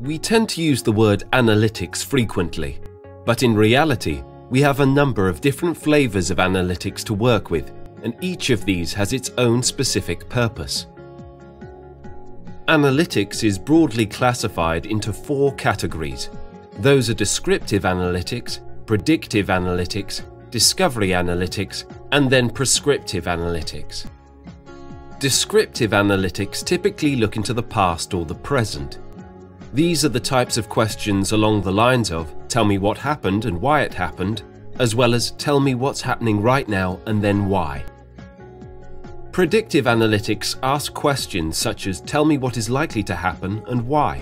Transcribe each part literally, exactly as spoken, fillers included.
We tend to use the word analytics frequently, but in reality, we have a number of different flavors of analytics to work with, and each of these has its own specific purpose. Analytics is broadly classified into four categories. Those are descriptive analytics, predictive analytics, discovery analytics, and then prescriptive analytics. Descriptive analytics typically look into the past or the present. These are the types of questions along the lines of, tell me what happened and why it happened, as well as tell me what's happening right now and then why. Predictive analytics ask questions such as, tell me what is likely to happen and why.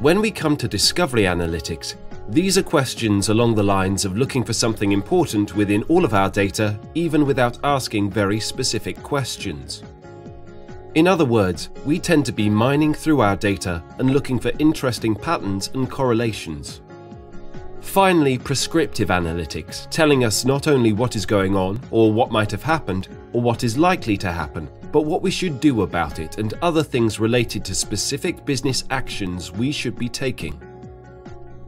When we come to discovery analytics, these are questions along the lines of looking for something important within all of our data, even without asking very specific questions. In other words, we tend to be mining through our data and looking for interesting patterns and correlations. Finally, prescriptive analytics, telling us not only what is going on, or what might have happened, or what is likely to happen, but what we should do about it and other things related to specific business actions we should be taking.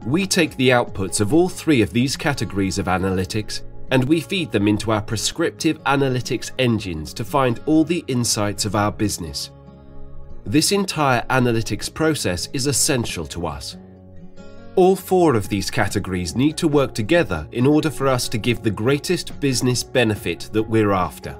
We take the outputs of all three of these categories of analytics and we feed them into our prescriptive analytics engines to find all the insights of our business. This entire analytics process is essential to us. All four of these categories need to work together in order for us to give the greatest business benefit that we're after.